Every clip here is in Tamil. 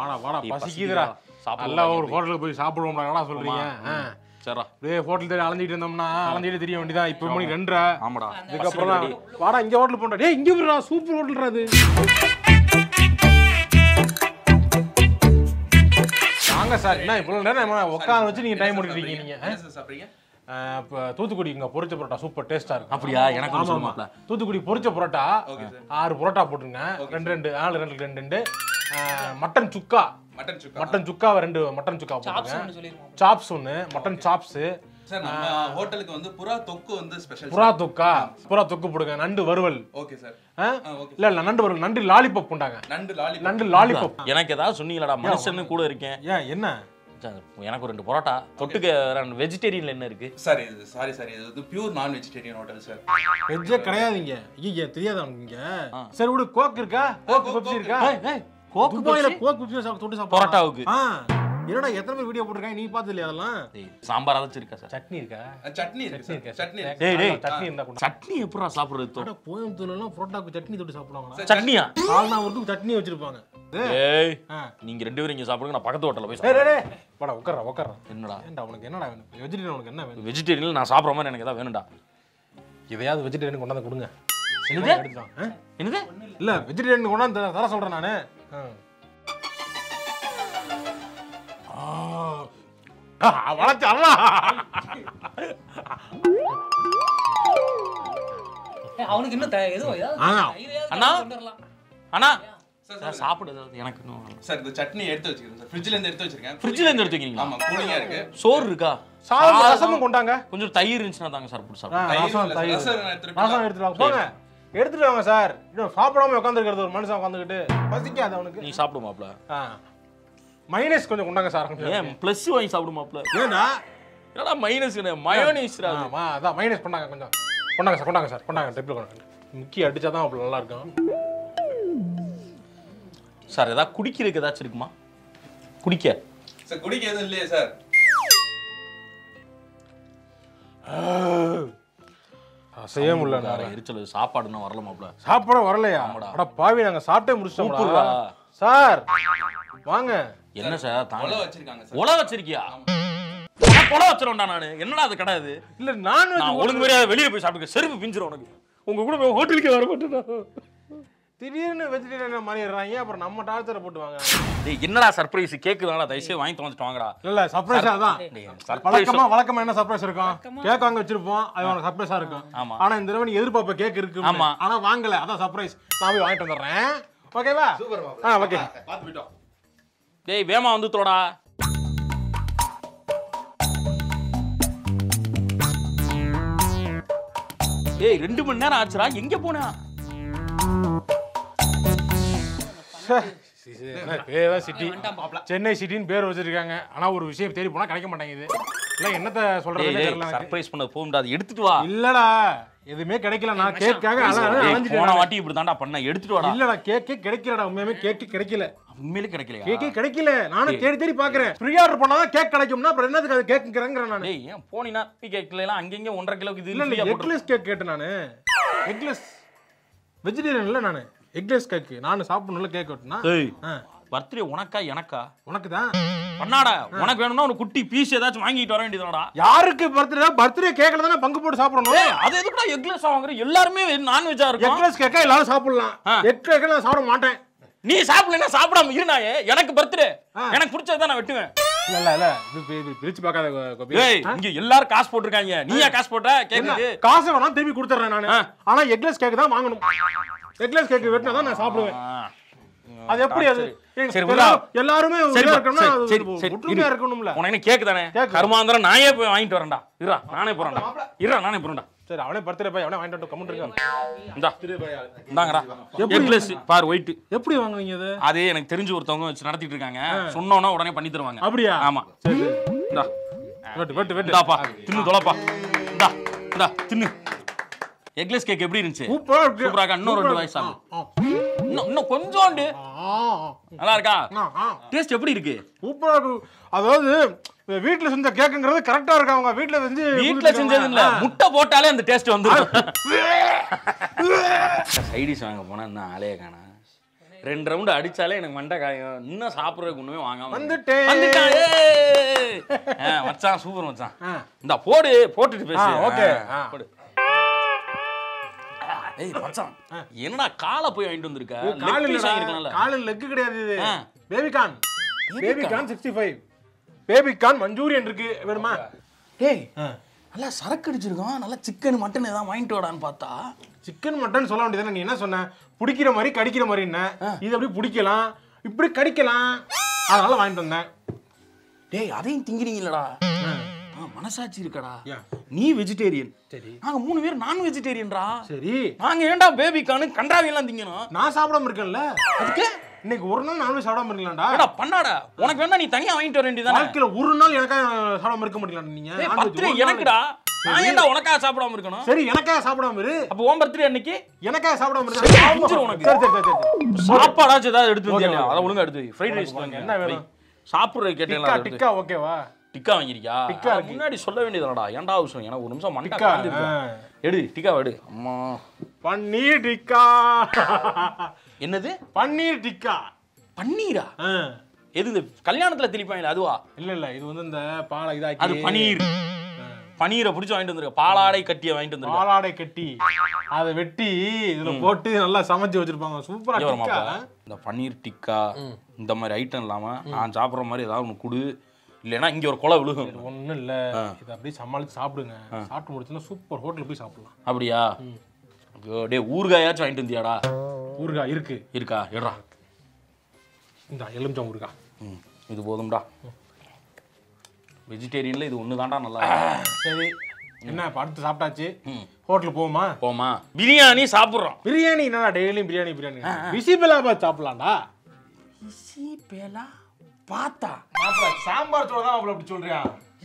வாடா வாடா பசிக்குதுடா நல்லா ஒரு ஹோட்டலுக்கு போய் சாப்பிடுவோம்டா சொல்றீங்க. சரிடா டேய் ஹோட்டல் தேடி அலைஞ்சிட்டு இருந்தோம்னா அலைஞ்சிட்டு தெரிய வேண்டியதா. இப்போ மணி 2:30. ஆமாடா இதுக்கப்புறம் வாடா இங்க ஹோட்டல் போறா. டேய் இங்க போறா சூப்பர் ஹோட்டல்டா இது. வாங்க சார் என்ன இவ்வளவு நேரம் உட்கார வச்சு நீங்க டைம் எடுத்துக்கிட்டீங்க. நீங்க என்ன சார் சாப்பிடுறீங்க? தூத்துக்குடிங்க பொரிச்ச பரோட்டா சூப்பர் டேஸ்டா இருக்கு. அப்படியா எனக்கு சொல்லுங்க. தூத்துக்குடி பொரிச்ச பரோட்டா 6 பரோட்டா போட்டுருங்க. 2 மட்டன் சுக்கா 2 மட்டன் சுக்கா போட்டுருங்க. Chops 1 mutton chops. சார் நம்ம ஹோட்டலுக்கு வந்து புறா தொக்கு வந்து ஸ்பெஷல். புறா தொக்கு போடுங்க. நண்டு வறுவல். Okay sir. இல்ல நண்டு வறுவல் நண்டு லாலிபாப் போண்டாங்க. நண்டு லாலிபாப். எனக்கு ஏதாவது சொன்னீங்களாடா மனுஷன்னு கூட இருக்கேன். ஏன் என்ன எனக்கு 2 பரோட்டா தொட்டுக்கு வெஜிடேரியன்ல என்ன இருக்கு? சார் இது சாரி இது வந்து பியூர் நான் வெஜிடேரியன் ஹோட்டல் சார். வெஜ்ஜே கிடையாதுங்க. ஐயே தெரியாதா உங்களுக்கு? சார் உட கோக் இருக்கா? கோக் பெப்சி இருக்கா? ஏய் கோக் போயில கோக் பெப்சி தொட்டு சாப்பிடு பரோட்டாவுக்கு. என்னடா எத்தனை பேர் வீடியோ போட்டுருக்காங்க நீ பார்த்தது இல்லையா? அதெல்லாம் சாம்பார் அரைச்சு இருக்கா சார்? சட்னி இருக்கா? சட்னி டேய் டேய் சட்னி இருந்தா கூட சட்னி எப்பறா சாப்பிடுறது? அட கோயம்புத்தூர்ல எல்லாம் பரோட்டாக்கு சட்னி தொட்டு சாப்பிடுவாங்க. சட்னியா? கால்னா ஒருக்கு சட்னி வச்சிருப்பாங்க. டேய் நீங்க 2 பேரும் இங்க சாப்பிடுங்க. நான் பக்கத்து ஹோட்டல்ல போய் சாப்பிடுறேன். டேய் டேய் வாடா உட்கார்றா. என்னடா ஏன்டா உங்களுக்கு என்னடா வேணும்? வெஜிடேரியன் உங்களுக்கு என்ன வேணும்? வெஜிடேரியன்ல நான் சாப்பிடுற மாதிரி எனக்கு ஏதாவது வேணும்டா. இதையாவது வெஜிடேரியன் கொண்டாந்து கொடுங்க. என்னது? இல்ல வெஜிடேரியன் கொண்டாந்து தர சொல்றேன் நானு. அவனுக்கு இன்னும் சாப்பிடுறது எனக்கு சார் இந்த சட்னி எடுத்து வச்சுக்கிறேன். ஃப்ரிட்ஜ்ல இருந்து எடுத்து வச்சிருக்கீங்களா? ஆமா கூலிங்கா இருக்கு. சோறு இருக்கா? சாதம் ரசமும் கொண்டாங்க. கொஞ்சம் தயிர் இருந்துச்சுன்னா தாங்க சார் புடி சாப்பிடுங்க. ரசம் எடுத்துட்டு போங்க. எடுத்துட்டு வாங்க சார். இன்னும் சாப்பிடாம உட்கார்ந்திருக்கிறது ஒரு மனுஷன் உட்கார்ந்துக்கிட்டு பசிக்காது அவனுக்கு. நீ சாப்பிடுமாப்ல? மைனஸ் கொஞ்சம் கொண்டாங்க சார். ஏன் பிளஸ் வாங்கி சாப்பிடுமாப்ல? ஏன்னா என்னடா மைனஸ் என்ன மயோனைஸ்ரா? ஆமா அதான் மைனஸ் பண்ணாங்க. கொஞ்சம் கொண்டாங்க சார் டெபிள் கொண்டாங்க. முக்கிய அடிச்சா தான் அப்படி நல்லா இருக்கும் சார். ஏதாவது குடிக்கிறதுக்கு ஏதாச்சும் இருக்குமா? குடிக்க எதுவும் இல்லையா சார்? அசைய முடியல எரிச்சல். சாப்பாடுன்னா வரலமாப்ல? சாப்பாடு வரலையா? அட பாவி நாங்க சாப்பிட்டே முடிச்சிட்டோம்டா. சார் வாங்க. என்ன சார் தாங்க வச்சிருக்காங்க சார்? ஒல வச்சிருக்கியா? ஒல வச்சிரோம்டா நானு. என்னடா அது கிடையாது இல்ல நான் ஒழுங்கு வேற வெளிய போய் சாப்பிடுங்க. செருப்பு பிஞ்சிரும் உனக்கு. உங்க கூட போய் ஹோட்டலுக்கே வர மாட்டேனா? திடீர்னு வெஜிடேரியன் மாறிடுறாங்க. அப்புறம் நம்ம டார்ச்சர் போட்டு வாங்க. டேய் என்னடா சர்ப்ரைஸ்? கேக்குதாடா தயசே வாங்கி தந்துட்டு வாங்கடா. இல்ல சர்ப்ரைஸா தான். வழக்கமா என்ன சர்ப்ரைஸ் இருக்கும்? கேக் வாங்கி வச்சிருப்போம். அது உனக்கு சர்ப்ரைஸா இருக்கும். ஆனா இந்த தடவை நீ எதிர்பார்ப்ப கேக் இருக்கு. ஆனா வாங்கல அதான் சர்ப்ரைஸ். நான் போய் வாங்கிட்டு வந்துடுறேன். ஓகேவா? சூப்பர்மா. ஓகே பாத்து போய்டோம். டேய் வேமா வந்து தோடா. டேய் 2 மணி நேரம் ஆச்சுடா. எங்க போனா? சென்னை சிட்டின்னு பேர் வச்சிருக்காங்க. ஆனா ஒரு விஷயம் தேடி போனா கிடைக்க மாட்டேங்குது. இல்ல என்னத்த சொல்றதுன்னு தெரியல. சர்ப்ரைஸ் பண்ண போம்டா. அது எடுத்துட்டு வா. இல்லடா எதுமே கிடைக்கல. நான் கேக்காக அலைஞ்சிட்டேன். போன வாட்டி இப்படி தான்டா பண்ண. எடுத்துட்டு வாடா. இல்லடா கேக்கே கிடைக்கலடா. உண்மையிலே கிடைக்கல. கேக்கே கிடைக்கல. நானும் தேடி பாக்குறேன். ப்ரீ ஆர்டர் பண்ணா தான் கேக் கிடைக்கும்னா அப்புறம் என்னதுக்கு அது கேக்குங்கறேங்கற நான். டேய் ஏன் போனினா பீ கேக்ல எல்லாம் அங்கங்க 1.5 கிலோக்கு இது இல்ல எக்லஸ் கேக் கேட்ட நானு. எக்லஸ் வெஜிடேரியன் இல்ல நானு. எக்லஸ் கேக் நான் சாப்பிடணும்ல. கேக் வெட்டனா பர்த்டே உனக்கா எனக்கா? உனக்கு தான் பண்ணாடா. உனக்கு வேணும்னா ஒரு குட்டி பீஸ் ஏதாச்சும் வாங்கிட்டு வர வேண்டியதுடா. யாருக்கு பர்த்டே? பர்த்டே கேக்ல தான பங்கு போட்டு சாப்பிடணும். அது எதுக்குடா எக்லஸ் வாங்குற? எல்லாரும் நான் வெஜ்ஜா இருக்கு. எக்லஸ் கேக்க எல்லாரும் சாப்பிடலாம். எக் கேக்க நான் சாப்பிட மாட்டேன். நீ சாப்பிடலனா சாப்பிடாம இருநாயே. எனக்கு பர்த்டே எனக்கு பிடிச்சத நான் வெட்டுவேன். இல்ல இது பிரிச்சு பார்க்காத கோபி. ஏய் இங்க எல்லாரும் காசு போட்டுருக்காங்க. நீயா காசு போட்ட கேக்குது? காசு வேணா திருப்பி கொடுத்துறேன் நான். ஆனா எக்லஸ் கேக் தான் வாங்கணும். எக்லஸ் கேக் வெட்டினா தான் நான் சாப்பிடுவேன். அது எப்படி அது? சரி எல்லாருமே ஒரே இருக்கணும்னா அது ஒற்றுமையா இருக்கணும்ல. உனக்கு என்ன கேக் தானே கர்மாந்தரம். நானே போய் வாங்கிட்டு வரேன்டா. நானே போறேன்டா. சரி அவளே பர்த்டே பாய் அவளே வாங்கிட்டு வந்து கமெண்ட் இருக்கான். இந்தா இந்தாங்கடா எக்லஸ் பார் ஒயிட். எப்படி வாங்குவீங்க இது? அதே எனக்கு தெரிஞ்ச ஒருத்தவங்க வச்சு நடத்திட்டு இருக்காங்க. சொன்னோனா உடனே பண்ணி தருவாங்க. அப்படியே? ஆமா. சரி இந்தா வெட்டுடாப்பா. தின்னு தோலப்பா. இந்தா தின்னு. எக்லஸ் கேக் எப்படி இருந்துச்சு? சூப்பரா இருக்கா? இன்னும் 2 வாய் சாப்பிடு. இன்னும் கொஞ்சோண்டு. நல்லா இருக்கா? டேஸ்ட் எப்படி இருக்கு? சூப்பரா இருக்கு. அதாவது வீட்ல செஞ்ச கேக்குங்கிறது கரெக்ட்டா இருக்கு. அவங்க வீட்ல செஞ்சது இல்ல. முட்டை போட்டாலே அந்த டேஸ்ட் வந்துரும். சைடிஸ் வாங்க போனா என்ன ஆளே காணா. ரெண்டு ரவுண்ட் அடிச்சாலே எனக்கு மண்டை காயம். இன்னும் சாப்பிட்றதுக்கு ஒண்ணுமே வாங்காம வந்துட்டேன். மச்சான் சூப்பர் மச்சான், இந்த போடு போட்டுட்டு பேசு. ஏய் மச்சான் என்னடா காலை போய் வாங்கிட்டு வந்திருக்க? காலில் லெக் கிடையாது, இது பேபிகான். பேபிகான் 65 பேபிகான் மஞ்சூரியன் இருக்கு வேணுமா? டேய் நல்லா சரக்கு அடிச்சிருக்கான், நல்லா சிக்கன் மட்டன் ஏதாவது வாங்கிட்டு வாடான்னு பார்த்தா சிக்கன் மட்டன் சொல்ல வேண்டியதானே. நீ என்ன சொன்ன, பிடிக்கிற மாதிரி கடிக்கிற மாதிரி என்ன இது? அப்படி பிடிக்கலாம் இப்படி கடிக்கலாம், அதனால வாங்கிட்டு வந்தேன். டேய் அதையும் திங்கிறீங்களடா, மனசாட்சி இருக்கடா. நீ வெஜிடேரியன், சரி நாங்க மூணு பேர் நான் வெஜிடேரியன்டா. சரி நாங்க ஏன்டா பேபிகானு கண்டாவை எல்லாம் திங்கணும்? நான் சாப்பிடாம இருக்கேன்ல, அதுக்கு இன்னைக்கு ஒரு நாள் நானும் சாப்பிடாம இருக்கலாம்டா. பண்ணாடா உனக்கு வேணா, நீ தனியா வாங்கிட்டு வர வேண்டியதுதான். வாழ்க்கையில ஒரு நாள் எனக்கா சாப்பிடாம இருக்க முடியல. நீங்க எனக்குடா, நான் ஏன்டா உனக்காக சாப்பிடாம இருக்கணும்? சரி எனக்காக சாப்பிடாம இரு. அப்ப ஓம் பர்த்டே அன்னைக்கு எனக்காக சாப்பிடாம இருக்கு உனக்கு. சரி சரி சரி, சாப்பாடாச்சும் ஏதாவது எடுத்து வந்தியா? அதை ஒழுங்கா எடுத்து வை. ஃப்ரைட் ரைஸ் என்ன வேணும் சாப்பிடுறது கேட்டீங்களா? டிக்கா ஓகேவா? டிக்கா வாங்கிருக்கியா? டிக்கா முன்னாடி சொல்ல வேண்டியதுடா. ஏன்டா அவசரம், எனக்கு ஒரு நிமிஷம் மண்டை காஞ்சிருக்கு. எடு டிக்கா எடு. அம்மா பன்னீர் டிக்கா. என்னது பன்னீர் டிக்கா? பன்னீரா? எது இந்த கல்யாணத்துல திணிப்பாங்களே அதுவா? இல்ல இல்ல, இது வந்து இந்த பாலை இதாக்கி அது பன்னீர். பன்னீரை பிடிச்சி வாங்கிட்டு வந்திருக்க, பாலாடை கட்டியை வாங்கிட்டு வந்திருக்க. பாலாடை கட்டி அதை வெட்டி இதுல போட்டு நல்லா சமைச்சு வச்சிருப்பாங்க. சூப்பரா டிக்கா. இந்த பன்னீர் டிக்கா இந்த மாதிரி ஐட்டம் இல்லாம நான் சாப்பிடுற மாதிரி ஏதாவது ஒன்று கொடு, இல்லைன்னா இங்கே ஒரு கொலை விழுகும். ஒன்றும் இல்லை, இதை அப்படியே சமாளித்து சாப்பிடுங்க. சாப்பிட்டு முடிச்சுன்னா சூப்பர் ஹோட்டலில் போய் சாப்பிடலாம். அப்படியா? டே ஊறுகாயாச்சும் வாங்கிட்டு வந்தியாடா? ஊறுகாய் இருக்கு. இருக்கா? எடுறா. இந்த எலுமிச்சம் ஊறுகாய் இது போதும்டா. வெஜிடேரியனில் இது ஒன்று தான்டா நல்லா. சரி என்ன இப்போ அடுத்து சாப்பிட்டாச்சு, ஹோட்டல் போமா? போமா, பிரியாணி சாப்பிட்றோம். பிரியாணி என்னடா டெய்லியும் பிரியாணி பிரியாணி. விசிபெலாபாத் சாப்பிடலாம்டா. விசிபெலா பாத்தா சாம்பார் சோறு தான் அவளை அப்படி சொல்றியா?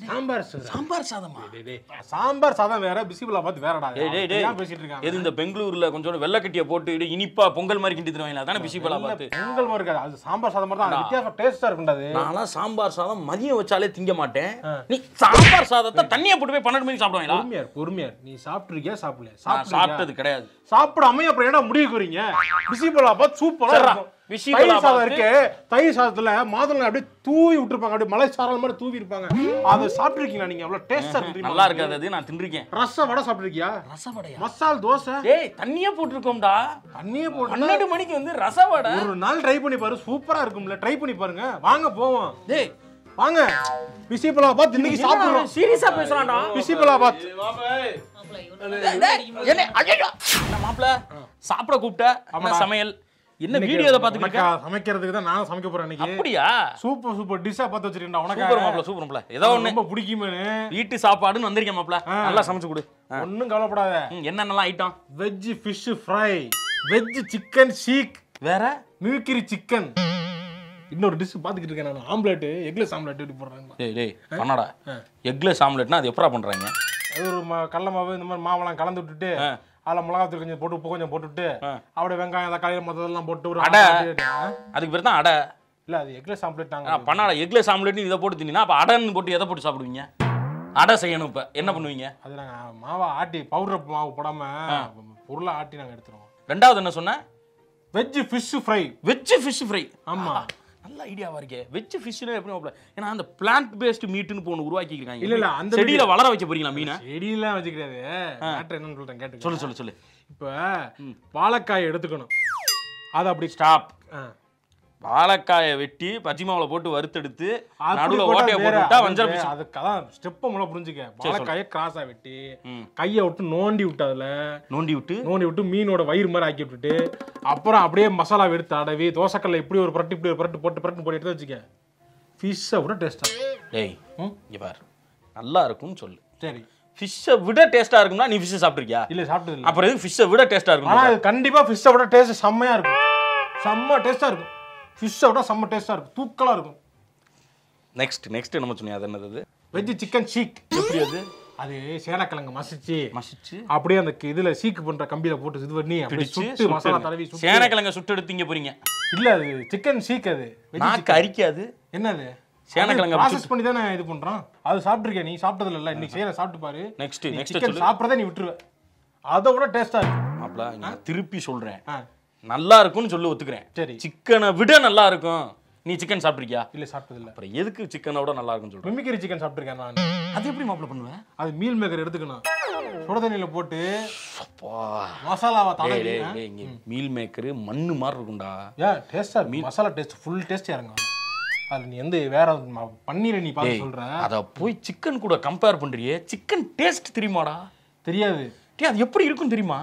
சாம்பார் சோறு, சாம்பார் சாதமா? டேய் சாம்பார் சாதம் வேற, பிசிபலா பாத்து வேறடா. டேய் நான் பேசிட்டு இருக்கேன். எது இந்த பெங்களூர்ல கொஞ்சம் வெள்ள கட்டியை போட்டு இனிப்பா பொங்கல் மாதிரி கிண்டி தருவாங்களா? அதானே பிசிபலா பாத்து. பொங்கல் மாதிரி இருக்காது அது, சாம்பார் சாதம் மாதிரி தான். அது வித்தியாசமா டேஸ்டா இருக்கும்டாது. நானா சாம்பார் சாதம் மதியம் வச்சாலே திங்க மாட்டேன். நீ சாம்பார் சாதத்தை தண்ணியை போட்டு போய் 12 மணிக்கு சாப்பிடுவீங்களா? பொறுமையா பொறுமையா. நீ சாப்பிட்டுறியா சாப்பிடலையா? சாப்பிட்டது கிடையாது. சாப்பிடாம அப்புறம் ஏன்டா முடிவுக்கு வரீங்க? பிசிபலா பாத்து சூப்பரா இருக்கும். தயிர் சாதம் இருக்கு, தயிர் சாதத்துல மாதுளை அப்படியே தூவி விட்டுருப்பாங்க, அப்படியே மலை சாரல் மாதிரி தூவி இருப்பாங்க. அதை சாப்பிட்டுருக்கீங்களா நீங்க? அவ்வளவு டேஸ்டா இருக்கு. நல்லா இருக்காது அது, நான் தின்றுருக்கேன். ரச வடை சாப்பிட்டுருக்கியா? ரச வடையா? மசால் தோசை. ஏய் தண்ணியே போட்டுருக்கோம்டா, தண்ணியே போட்டு 12 மணிக்கு வந்து ரச வடை. ஒரு நாள் ட்ரை பண்ணி பாரு, சூப்பரா இருக்கும்ல. ட்ரை பண்ணி பாருங்க, வாங்க போவோம். டேய் வாங்க, விசிபெலாபாத் இன்னைக்கு சாப்பிடுறோம். சீரியஸா பேசுறான்டா. விசிபெலாபாத் மாப்பிள்ள சாப்பிட கூப்பிட்ட சமையல் என்ன வீடியோல பாத்துக்கிட்டே சமைக்கிறதுக்கு தான் நான் சமைக்க போறேன் இன்னைக்கு. அப்படியா? சூப்பர் சூப்பர் டிஷ்ஷா பார்த்து வச்சிருக்கேன்டா உனக்கு. சூப்பர் மாப்ள, சூப்பர் மாப்ள. ஏதோ ஒண்ணு ரொம்ப பிடிக்குமேனு வீட்டு சாப்பாடுன்னு வந்திருக்கேன் மாப்ள. நல்லா சமைச்சு கொடு, ஒண்ணும் கவலைப்படாத. என்னென்னலாம் item? Veg fish fry, veg chicken seek, வேற மில்கிரி சிக்கன், இன்னொரு டிஷ் பாத்துக்கிட்டு இருக்கேன் நான். ஆம்லெட், எக்லெஸ் ஆம்லெட் இப்படி போடுறாங்க. டேய் டேய் பண்ணடா. எக்லெஸ் ஆம்லெட்னா அது எப்பரா பண்றாங்க? அது ஒரு கடல மாவு இந்த மாதிரி மாவெல்லாம் கலந்து விட்டுட்டு அதில் மிளகாத்தூள் கொஞ்சம் போட்டு உப்பு கொஞ்சம் போட்டுவிட்டு அப்படியே வெங்காயம் தக்காளி மொத்ததெல்லாம் போட்டு ஒரு அடை. அதுக்கு பேர் தான் அடை. இல்லை அது எக்லெஸ் ஆம்லெட் தாங்க. பண்ணாடா எக்லெஸ் ஆம்லெட்னு இதை போட்டு தின்னா அப்போ அடைன்னு போட்டு எதை போட்டு சாப்பிடுவீங்க? அடை செய்யணும். இப்போ என்ன பண்ணுவீங்க? அது நாங்கள் மாவை ஆட்டி பவுடர் மாவு போடாமல் பொருளாக ஆட்டி நாங்கள் எடுத்துருவோம். ரெண்டாவது என்ன சொன்னேன்? Veg fish fry. Veg fish fry. ஆமாம் நல்ல ஐடியாவா இருக்கே. வெஜ் ஃபிஷ்னா எப்படி மாப்ள? ஏன்னா அந்த பிளான்ட் பேஸ்ட் மீட்னு போன உருவாக்கி இருக்காங்க. இல்ல இல்ல அந்த செடியில வளர வைக்க போறீங்களா மீனை? செடியில வச்சிக்கிறது மேட்டர் என்னன்னு சொல்றேன் கேட்டு சொல்லு சொல்லு சொல்லு. இப்போ வாழைக்காயை எடுத்துக்கணும், அது அப்படி ஸ்டாப். வாழைக்காயை வெட்டி பஜ்ஜிமாவுல போட்டு வறுத்தெடுத்து நடுவுல ஓட்டையை போட்டுட்டா வஞ்சர ஃபிஷ். அதுக்கதான் ஸ்டெப் மூல புரிஞ்சுக்க. வாழைக்காயை கிராஸா வெட்டி கையை விட்டு நோண்டி விட்டு அதுல நோண்டி விட்டு மீனோட வயிறு மாதிரி ஆக்கி விட்டுட்டு அப்புறம் அப்படியே மசாலா எடுத்து அடவி தோசைக்கல்ல இப்படி ஒரு புரட்டு இப்படி ஒரு புரட்டு போட்டு புரட்டு போட்டு எடுத்து வச்சுக்க. ஃபிஷ்ஷை விட டேஸ்டா? டேய் இங்க பாரு நல்லா இருக்கும்னு சொல்லு. சரி ஃபிஷ்ஷை விட டேஸ்டா இருக்கும்னா நீ ஃபிஷ்ஷை சாப்பிட்டுருக்கியா? இல்லை சாப்பிட்டது இல்லை. அப்புறம் எதுக்கு ஃபிஷ்ஷை விட டேஸ்டா இருக்கும்? ஆனால் கண்டிப்பா ஃபிஷ்ஷை விட டேஸ்ட் செம்மையா இருக்கும், செம்ம டேஸ்டா இருக்கும். ஃபிஷ்ஷை விட செம்ம டேஸ்ட்டாக இருக்கும், தூக்கலாக இருக்கும். நெக்ஸ்ட் நெக்ஸ்ட் நம்ம சொன்னீங்க அது என்னது? Veg chicken seek. எப்படி அது? அது சேனக்கிழங்கு மசிச்சு அப்படியே அந்த இதில் சீக்கு பண்ணுற கம்பியில் போட்டு இது பண்ணி அப்படி சுட்டு மசாலா தடவி சேனக்கிழங்கை சுட்டு எடுத்துங்க போறீங்க. இல்லை அது சிக்கன் சீக். அது நாக்கு அரிக்காது. என்னது சேனக்கிழங்கு ப்ராசஸ் பண்ணி தானே இது பண்ணுறோம். அது சாப்பிட்ருக்கேன், நீ சாப்பிட்டதில்ல இல்லை? இன்னைக்கு சேனை சாப்பிட்டு பாரு. நெக்ஸ்ட் நெக்ஸ்ட் சாப்பிட்றதே நீ விட்டுருவேன். அதை விட டேஸ்ட்டாக இருக்கும். அப்படி நான் திருப்பி சொல்கிறேன், நல்லா இருக்கும்னு சொல்லி ஒத்துக்கிறேன். சரி, சிக்கனை விட நல்லா இருக்கும். நீ சிக்கன் சாப்பிட்ருக்கியா? இல்லை, சாப்பிட்டது இல்லை. அப்புறம் எதுக்கு சிக்கனோட நல்லா இருக்குன்னு சொல்கிறேன்? மிமிக்கிரி சிக்கன் சாப்பிட்ருக்கேன் நான். அது எப்படி மாப்பிள பண்ணுவேன்? அது மீல் மேக்கர் எடுத்துக்கணும், சுட தண்ணியில் போட்டு மசாலாவை தடவி. மீல் மேக்கரு மண்ணு மாதிரி இருக்கும்டா. ஏன் டேஸ்டாக மீல் மசாலா டேஸ்ட் ஃபுல் டேஸ்ட்டாக இருக்கும். அது நீ எந்த வேற பன்னீரை நீ பார்த்து சொல்கிறேன், அதை போய் சிக்கன் கூட கம்பேர் பண்ணுறியே. சிக்கன் டேஸ்ட் தெரியுமாடா? தெரியாது. டே, அது எப்படி இருக்கும் தெரியுமா?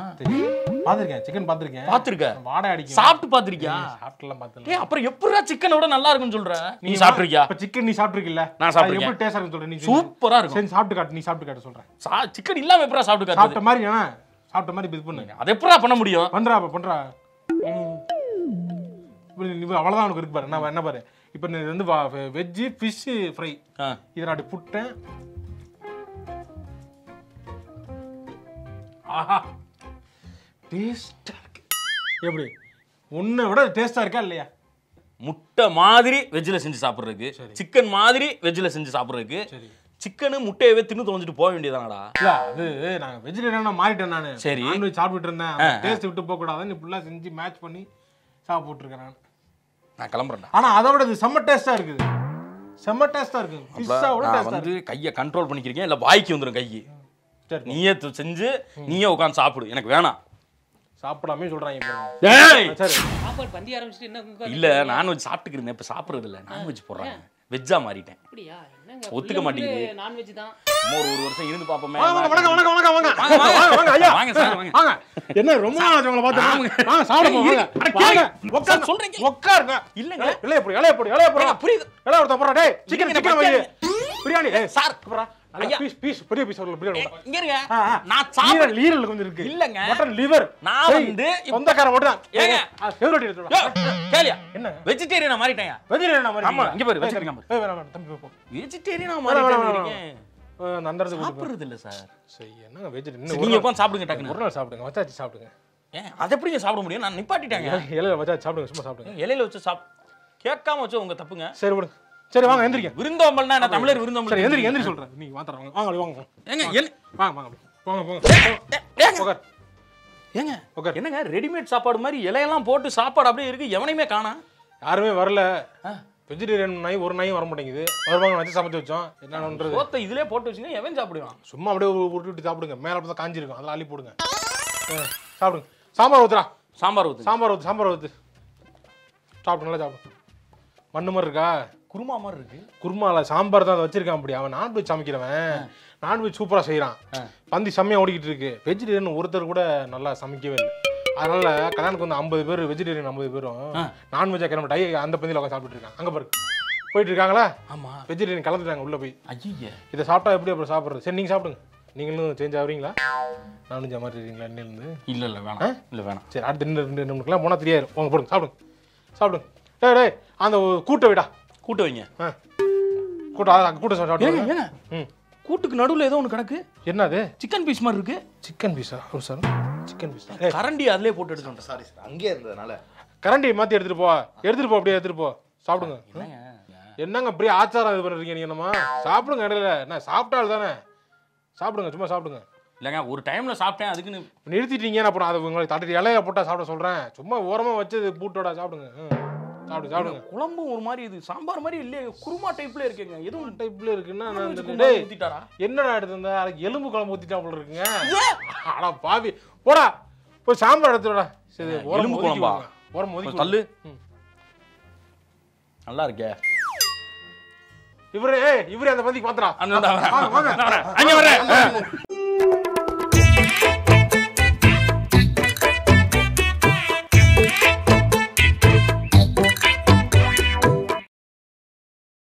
பாத்திருக்கேன், சிக்கன் பாத்திருக்கேன். பாத்திருக்கேன், வாடை அடிக்கும். சாப்பிட்டு பாத்திருக்கியா? சாப்பிட்டலாம், பாத்திருக்கேன். டே, அப்புறம் எப்பறா சிக்கனோட நல்லா இருக்குன்னு சொல்ற? நீ சாப்பிட்டிருக்கியா? இப்ப சிக்கன் நீ சாப்பிட்டிருக்கல? நான் சாப்பிட்டேன். எப்படி டேஸ்டா இருக்குன்னு சொல்ற? நீ சூப்பரா இருக்கு. சரி, சாப்பிட்டு காட்டு. நீ சாப்பிட்டு காட்டு சொல்றேன். சிக்கன் இல்லாம எப்பறா சாப்பிட்டு காட்டு? சாப்பிட்ட மாதிரி நான் சாப்பிட்ட மாதிரி பிஸ் பண்ணு. அது எப்பறா பண்ண முடியும்? பண்றா, அப்ப பண்றா. இப்போ அவ்வளவுதான் உனக்கு இருக்கு பாரு. நான் என்ன பாரு, இப்போ நீ வந்து வெஜ் ஃபிஷ் ஃப்ரை இத நான் புட்டேன். ஆஹா, டேஸ்டா இருக்கு. எப்படி உன்னை விட டேஸ்டா இருக்கா இல்லையா? முட்டை மாதிரி வெஜ்ஜில் செஞ்சு சாப்பிட்றதுக்கு, சிக்கன் மாதிரி வெஜ்ஜில் செஞ்சு சாப்பிட்றதுக்கு, சிக்கனு முட்டையவே தின்னு தொலைஞ்சிட்டு போக வேண்டியதானடா. இல்லை, அது நாங்கள் வெஜிடேரியனாக மாறிட்டேன் நான். சரி, சாப்பிட்டு இருந்தேன். டேஸ்ட் விட்டு போகக்கூடாதுன்னு ஃபுல்லாக செஞ்சு மேட்ச் பண்ணி சாப்பிட்டுருக்கேன் நான். நான் கிளம்புறேன். ஆனால் அதை விட இது செம்ம டேஸ்ட்டாக இருக்குது, செம்ம டேஸ்ட்டாக இருக்குது. வந்து கையை கண்ட்ரோல் பண்ணிக்கிறீங்க, இல்லை வாய்க்கு வந்துடும் கை. நீயே செஞ்சு நீயே உட்காந்து சாப்பிடு, எனக்கு வேணாம். சாப்பிடாமே சொல்றாங்க. சாப்பாடு பந்தி ஆரம்பிச்சிட்டு என்ன? இல்ல, நான்வெஜ் சாப்பிட்டுக்கிறேன், இப்ப சாப்பிடுறது இல்லை. நான்வெஜ் போடுறாங்க, வெஜ்ஜா மாறிட்டேன். அப்படியா? என்னங்க, ஒத்துக்க மாட்டீங்க. நான்வெஜ் தான். இன்னொரு ஒரு வருஷம் இருந்து பாப்போமே. வாங்க வாங்க வாங்க வாங்க வாங்க வாங்க ஐயா, வாங்க சார், வாங்க. என்ன ரொம்ப நாள் ஆச்சு உங்களை பார்த்து. வாங்க சாப்பிட போங்க. அட கேளுங்க, உட்கார் சொல்றீங்க, உட்காருங்க. இல்லங்க, இலைய போடு, இலைய போடு, இலைய போடு. புரியுது, இலைய போடு போறா. டேய், சிக்கன் சிக்கன் வையே, பிரியாணி. ஏய் சார் போறா. ஐயா, பீஸ் பீஸ் பெரிய பீஸ் வரல. பிரியாணி இங்க இருங்க. நான் சாப்பிடுற லீரல் கொஞ்சம் இருக்கு. இல்லங்க, மட்டன் லிவர். நான் வந்து சொந்த கார ஓடுறேன். ஏங்க, ஃபேவரட் எடுத்துடா. கேளியா, என்ன வெஜிடேரியனா மாறிட்டேயா? வெஜிடேரியனா மாறி. ஆமா, இங்க பாரு, வெஜிடேரியனா மாறி. ஏய் வேணாம் தம்பி, போ. வெஜிடேரியனா மாறிட்டீங்க. அந்த அந்தரது சாப்பிடுறது இல்ல சார். சரி, என்னங்க வெஜிடேரியன்? நீங்க போய் சாப்பிடுங்க, டக்குனு ஒரு நாள் சாப்பிடுங்க, வச்சாச்சு சாப்பிடுங்க. ஏன் அதை எப்படிங்க சாப்பிட முடியும்? நான் நிப்பாட்டிட்டேங்க. இலையில வச்சாச்சு சாப்பிடுங்க, சும்மா சாப்பிடுங்க. இலையில வச்சு கேட்காம வச்சு உங்க தப்புங்க. சரி விடுங்க. சரி வாங்க, எந்திரிங்க. விருந்தோம்பல்னா என்ன? தமிழர் விருந்தோம்பல். சரி, எந்திரிங்க, எந்திரி சொல்றேன். நீங்க வாங்க, வாங்க வாங்க வாங்க. ஏங்க வாங்க வாங்க, போங்க போங்க. ஏங்க ஏங்க ஓகே. என்னங்க ரெடிமேட் சாப்பாடு மாதிரி இலையெல்லாம் போட்டு சாப்பாடு அப்படியே இருக்கு. எவனையுமே காணா, யாருமே வரல. வெஜிடேரியன் நாய் ஒரு நாயும் வர மாட்டேங்குது. வருவாங்க, வச்சு சமைச்சு வச்சோம். என்ன பண்றது? போத்த இதுலயே போட்டு வச்சுங்க, எவன் சாப்பிடுவான்? சும்மா அப்படியே விட்டு விட்டு சாப்பிடுங்க. மேல அப்படிதான் காஞ்சிருக்கும், அதெல்லாம் அள்ளி போடுங்க, சாப்பிடுங்க. சாம்பார் ஊத்துறா, சாம்பார் ஊத்து, சாம்பார் ஊத்து, சாம்பார் ஊத்து. சாப்பிடு, நல்லா சாப்பிடு. மண்ணு மாதிரி இருக்கா? குருமா மாதிரி இருக்கு. குருமாவில் சாம்பார் தான் வச்சிருக்கான். அப்படி அவன் நான்வெஜ் சமைக்கிறவன், நான்வெஜ் சூப்பராக செய்கிறான். பந்தி செம்மையாக ஓடிக்கிட்டு இருக்கு. வெஜிடேரியன் ஒருத்தர் கூட நல்லா சமைக்கவே இல்லை. அதனால கல்யாணத்துக்கு வந்து 50 பேர் வெஜிடேரியன், 50 பேரும் நான்வெஜ்ஜாக கிளம்பிட்டா. அந்த பந்தியில் உட்காந்து சாப்பிட்டு இருக்காங்க. அங்கே பாருக்கு போயிட்டு இருக்காங்களா? ஆமாம், வெஜிடேரியன் கலந்துட்டாங்க உள்ளே போய். ஐயா, இதை சாப்பிட்டா எப்படி அப்புறம் சாப்பிட்றது? சரி, நீங்கள் சாப்பிடுங்க. நீங்களும் சேஞ்ச் ஆகுறீங்களா? நானும் சேஞ்ச் ஆகிறீங்களா? இன்னிலேருந்து இல்லை இல்லை வேணாம், இல்லை வேணாம். சரி, அடுத்த 2 மணிக்கெல்லாம் போனால் 3 ஆயிரம். உங்க போடுங்க, சாப்பிடுங்க சாப்பிடுங்க. டே டே, அந்த கூட்டை விடா, கூட்ட வைங்க. கூட்டுக்கு நடுவில் ஏதோ ஒன்று கணக்கு. என்னது? சிக்கன் பீஸ் மாதிரி இருக்கு. சிக்கன் பீஸா? ஒரு சார், சிக்கன் பீஸா? கரண்டி அதிலே போட்டு எடுத்துட்டேன். சாரி சார், அங்கேயே இருந்ததுனால. கரண்டியை மாற்றி எடுத்துட்டு போ, எடுத்துட்டு போ, அப்படியே எடுத்துட்டு போ. சாப்பிடுங்க. என்னங்க அப்படியே ஆச்சாரம் இது பண்ணுறீங்க நீங்க? என்னமா சாப்பிடுங்க, இடையில நான் சாப்பிட்டாலும் தானே. சாப்பிடுங்க, சும்மா சாப்பிடுங்க. இல்லைங்க, ஒரு டைமில் சாப்பிட்டேன், அதுக்குன்னு நிறுத்திட்டீங்க. அப்புறம் அதை உங்களுக்கு தட்டு இலையை போட்டால் சாப்பிட சொல்கிறேன். சும்மா ஓரமாக வச்சு இது பூட்டோட சாப்பிடுங்க. சாப்பிடு சாப்பிடுங்க. குழம்பு ஒரு மாதிரி, இது சாம்பார் மாதிரி இல்லையே, குருமா டைப்ல இருக்குங்க. எதுவும் டைப்ல இருக்குன்னா என்னடா எடுத்துருந்தா? அதுக்கு எலும்பு குழம்பு ஊத்திட்டா போல இருக்குங்க. ஆனா பாவி, போடா போய் சாம்பார் எடுத்துடா. சரி, எலும்பு குழம்பா? உரம் ஒதுக்கி தள்ளு. நல்லா இருக்கே. இவரே இவரே அந்த பந்திக்கு பாத்துறா.